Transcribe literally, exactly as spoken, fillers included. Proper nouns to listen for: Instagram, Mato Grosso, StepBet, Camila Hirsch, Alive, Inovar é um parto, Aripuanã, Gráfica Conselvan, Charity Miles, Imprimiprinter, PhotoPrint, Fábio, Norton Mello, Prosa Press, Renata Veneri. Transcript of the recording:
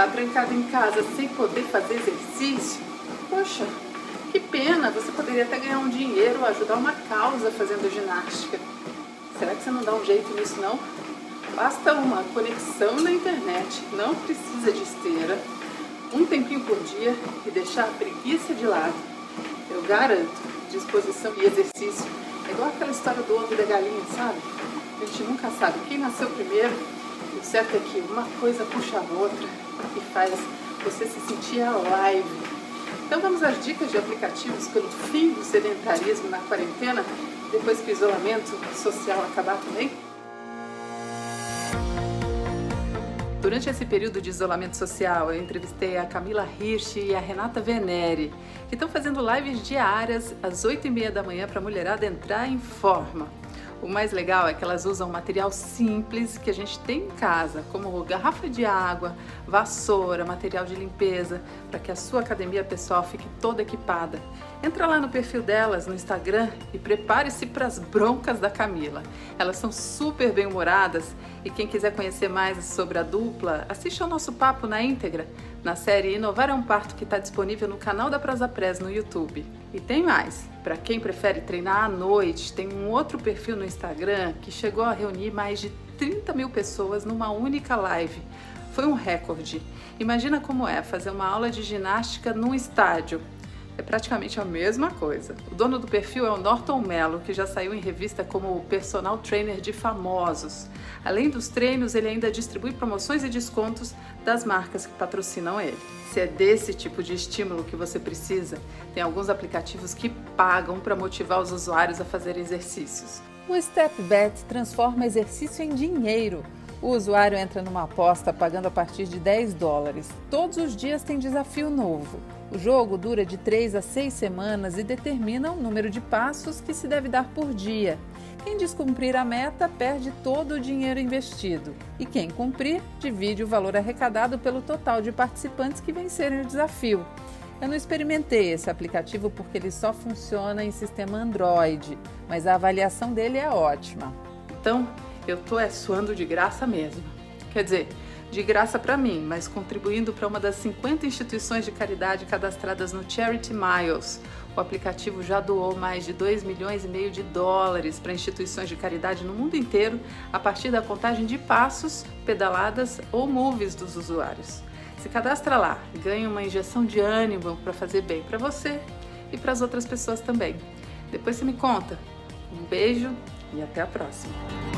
tá trancado em casa sem poder fazer exercício? Poxa, que pena, você poderia até ganhar um dinheiro, ajudar uma causa fazendo ginástica. Será que você não dá um jeito nisso não? Basta uma conexão na internet, não precisa de esteira, um tempinho por dia e deixar a preguiça de lado. Eu garanto, disposição e exercício é igual aquela história do ovo e da galinha, sabe? A gente nunca sabe quem nasceu primeiro. O certo é que uma coisa puxa a outra e faz você se sentir alive. Então vamos às dicas de aplicativos pelo fim do sedentarismo na quarentena, depois que o isolamento social acabar também. Durante esse período de isolamento social, eu entrevistei a Camila Hirsch e a Renata Veneri, que estão fazendo lives diárias às oito e meia da manhã para a mulherada entrar em forma. O mais legal é que elas usam material simples que a gente tem em casa, como garrafa de água, vassoura, material de limpeza, para que a sua academia pessoal fique toda equipada. Entra lá no perfil delas no Instagram e prepare-se para as broncas da Camila. Elas são super bem-humoradas e quem quiser conhecer mais sobre a dupla, assista ao nosso papo na íntegra, na série Inovar é um Parto, que está disponível no canal da Prosa Press no YouTube. E tem mais, para quem prefere treinar à noite, tem um outro perfil no Instagram que chegou a reunir mais de trinta mil pessoas numa única live. Foi um recorde. Imagina como é fazer uma aula de ginástica num estádio. É praticamente a mesma coisa. O dono do perfil é o Norton Mello, que já saiu em revista como personal trainer de famosos. Além dos treinos, ele ainda distribui promoções e descontos das marcas que patrocinam ele. Se é desse tipo de estímulo que você precisa, tem alguns aplicativos que pagam para motivar os usuários a fazer exercícios. O StepBet transforma exercício em dinheiro. O usuário entra numa aposta pagando a partir de dez dólares. Todos os dias tem desafio novo. O jogo dura de três a seis semanas e determina o número de passos que se deve dar por dia. Quem descumprir a meta perde todo o dinheiro investido. E quem cumprir, divide o valor arrecadado pelo total de participantes que vencerem o desafio. Eu não experimentei esse aplicativo porque ele só funciona em sistema Android, mas a avaliação dele é ótima. Então, eu tô é suando de graça mesmo. Quer dizer, de graça para mim, mas contribuindo para uma das cinquenta instituições de caridade cadastradas no Charity Miles. O aplicativo já doou mais de dois milhões e meio de dólares para instituições de caridade no mundo inteiro a partir da contagem de passos, pedaladas ou moves dos usuários. Se cadastra lá, ganha uma injeção de ânimo para fazer bem para você e para as outras pessoas também. Depois você me conta. Um beijo e até a próxima!